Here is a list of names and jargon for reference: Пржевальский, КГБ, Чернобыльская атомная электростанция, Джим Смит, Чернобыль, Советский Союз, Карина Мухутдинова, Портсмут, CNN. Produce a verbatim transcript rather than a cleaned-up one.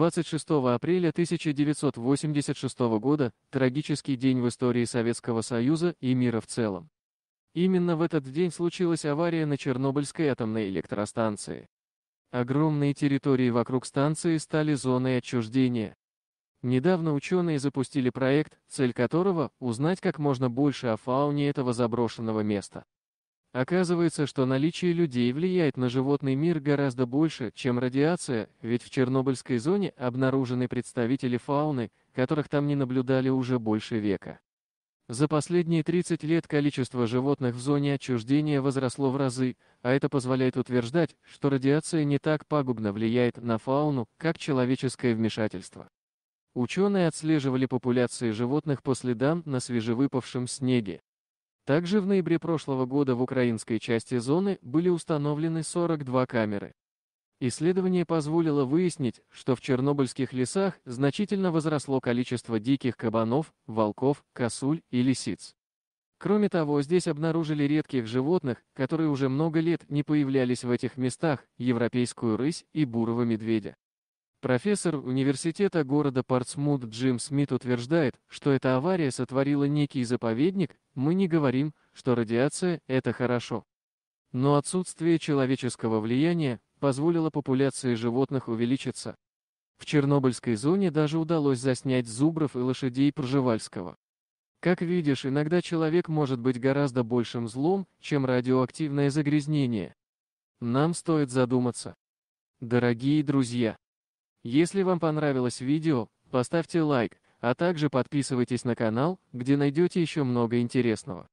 двадцать шестого апреля тысяча девятьсот восемьдесят шестого года, трагический день в истории Советского Союза и мира в целом. Именно в этот день случилась авария на Чернобыльской атомной электростанции. Огромные территории вокруг станции стали зоной отчуждения. Недавно ученые запустили проект, цель которого – узнать как можно больше о фауне этого заброшенного места. Оказывается, что наличие людей влияет на животный мир гораздо больше, чем радиация, ведь в Чернобыльской зоне обнаружены представители фауны, которых там не наблюдали уже больше века. За последние тридцать лет количество животных в зоне отчуждения возросло в разы, а это позволяет утверждать, что радиация не так пагубно влияет на фауну, как человеческое вмешательство. Ученые отслеживали популяции животных по следам на свежевыпавшем снеге. Также в ноябре прошлого года в украинской части зоны были установлены сорок две камеры. Исследование позволило выяснить, что в чернобыльских лесах значительно возросло количество диких кабанов, волков, косуль и лисиц. Кроме того, здесь обнаружили редких животных, которые уже много лет не появлялись в этих местах, европейскую рысь и бурого медведя. Профессор университета города Портсмут Джим Смит утверждает, что эта авария сотворила некий заповедник, мы не говорим, что радиация – это хорошо. Но отсутствие человеческого влияния позволило популяции животных увеличиться. В Чернобыльской зоне даже удалось заснять зубров и лошадей Пржевальского. Как видишь, иногда человек может быть гораздо большим злом, чем радиоактивное загрязнение. Нам стоит задуматься. Дорогие друзья, если вам понравилось видео, поставьте лайк, а также подписывайтесь на канал, где найдете еще много интересного.